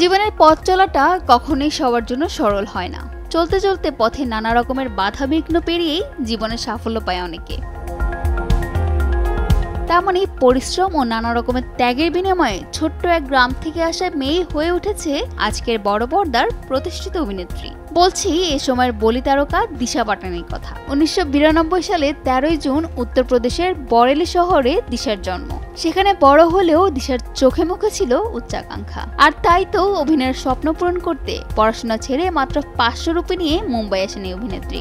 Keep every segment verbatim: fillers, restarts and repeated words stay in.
জীবনের পথ চলাটা কখনোই সবার জন্য সরল হয় না। চলতে চলতে পথে নানা রকমের বাধা বিঘ্ন পেরিয়েই জীবনে সাফল্য পায় অনেকে। তার মানে পরিশ্রম ও নানা রকমের ত্যাগের বিনিময়ে ছোট্ট এক গ্রাম থেকে আসা মেয়ে হয়ে উঠেছে আজকের বড় পর্দার প্রতিষ্ঠিত অভিনেত্রী। বলছি এ সময়ের বলি তারকা দিশা পাটানির কথা। উনিশশো বিরানব্বই সালে তেরোই জুন উত্তরপ্রদেশের বরেলি শহরে দিশার জন্ম। সেখানে বড় হলেও দিশার চোখে মুখে ছিল উচ্চাকাঙ্ক্ষা, আর তাই তো অভিনয়ের স্বপ্ন পূরণ করতে পড়াশোনা ছেড়ে মাত্র পাঁচশো রুপি নিয়ে মুম্বাই আসেন এই অভিনেত্রী।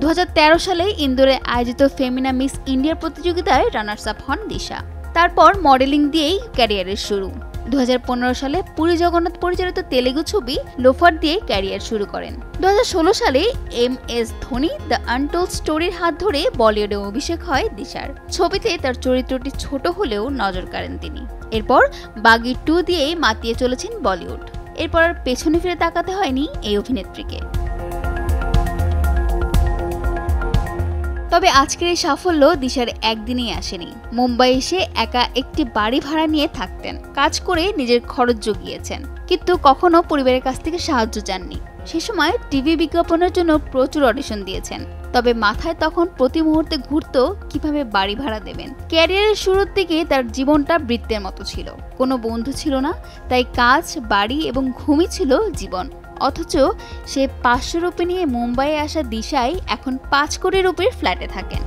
দুই হাজার তেরো সালে ইন্দোরে আয়োজিত ফেমিনা মিস ইন্ডিয়ার প্রতিযোগিতায় রানার্স আপ হন দিশা। তারপর মডেলিং দিয়েই ক্যারিয়ারের শুরু। দুই হাজার পনেরো সালে পুরী জগন্নাথ পরিচালিত তেলেগু ছবি লোফার দিয়ে ক্যারিয়ার শুরু করেন। দুই হাজার ষোলো সালে M S Dhoni the untold স্টোরির হাত ধরে বলিউডে অভিষেক হয় দিশার। ছবিতে তার চরিত্রটি ছোট হলেও নজর কাড়েন তিনি। এরপর বাগি টু দিয়েই মাতিয়ে চলেছেন বলিউড। এরপর আর পেছনে ফিরে তাকাতে হয়নি এই অভিনেত্রীকে। তবে আজকের এই সাফল্য দিশার একদিনেই আসেনি। মুম্বাই এসে একা একটি বাড়ি ভাড়া নিয়ে থাকতেন, কাজ করে নিজের খরচ জুগিয়েছেন, কিন্তু কখনো পরিবারের কাছ থেকে সাহায্য চাননি। সে সময় টিভি বিজ্ঞাপনের জন্য প্রচুর অডিশন দিয়েছেন, তবে মাথায় তখন প্রতি মুহূর্তে ঘুরত কিভাবে বাড়ি ভাড়া দেবেন। ক্যারিয়ারের শুরুর দিকে তার জীবনটা বৃত্তের মতো ছিল, কোনো বন্ধু ছিল না, তাই কাজ, বাড়ি এবং ঘুমই ছিল জীবন। অথচ সে পাঁচশো রুপি নিয়ে মুম্বাই আসা দিশাই এখন পাঁচ কোটি রুপির ফ্ল্যাটে থাকেন।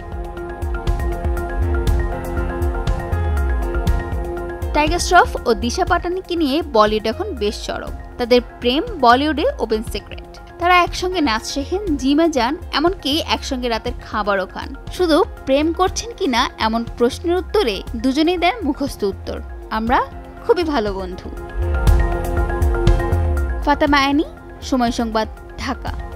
টাইগার শ্রফ ও দিশা পাটানিকে নিয়ে বলিউড এখন বেশ চরম। তাদের প্রেম বলিউডে ওপেন সিক্রেট। তারা একসঙ্গে নাচ শেখেন, জিমে যান, এমনকি একসঙ্গে রাতের খাবারও খান। শুধু প্রেম করছেন কিনা এমন প্রশ্নের উত্তরে দুজনেই দেন মুখস্থ উত্তর, আমরা খুবই ভালো বন্ধু। ফাতেমা আইনি, সময় সংবাদ, ঢাকা।